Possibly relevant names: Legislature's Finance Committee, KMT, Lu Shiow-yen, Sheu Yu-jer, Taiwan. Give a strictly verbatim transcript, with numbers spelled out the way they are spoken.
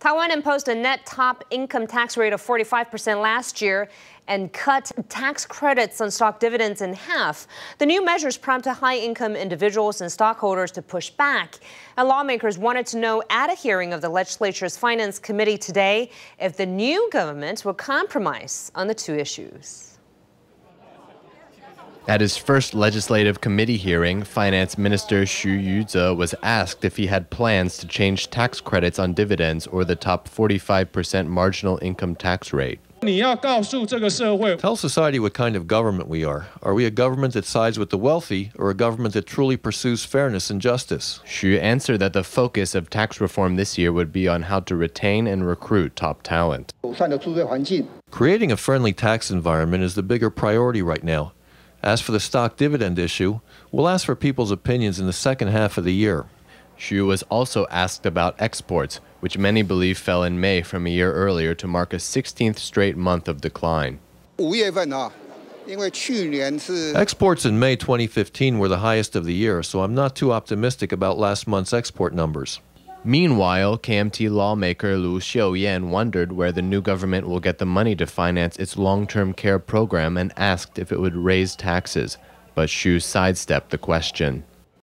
Taiwan imposed a net top income tax rate of forty-five percent last year and cut tax credits on stock dividends in half. The new measures prompted high-income individuals and stockholders to push back. And lawmakers wanted to know at a hearing of the legislature's Finance Committee today if the new government will compromise on the two issues. At his first legislative committee hearing, Finance Minister Sheu Yu-jer was asked if he had plans to change tax credits on dividends or the top forty-five percent marginal income tax rate. Tell society what kind of government we are. Are we a government that sides with the wealthy or a government that truly pursues fairness and justice? Sheu answered that the focus of tax reform this year would be on how to retain and recruit top talent. Creating a friendly tax environment is the bigger priority right now. As for the stock dividend issue, we'll ask for people's opinions in the second half of the year. Sheu was also asked about exports, which many believe fell in May from a year earlier to mark a sixteenth straight month of decline. Exports in May twenty fifteen were the highest of the year, so I'm not too optimistic about last month's export numbers. Meanwhile, K M T lawmaker Lu Shiow-yen wondered where the new government will get the money to finance its long-term care program and asked if it would raise taxes, but Sheu sidestepped the question.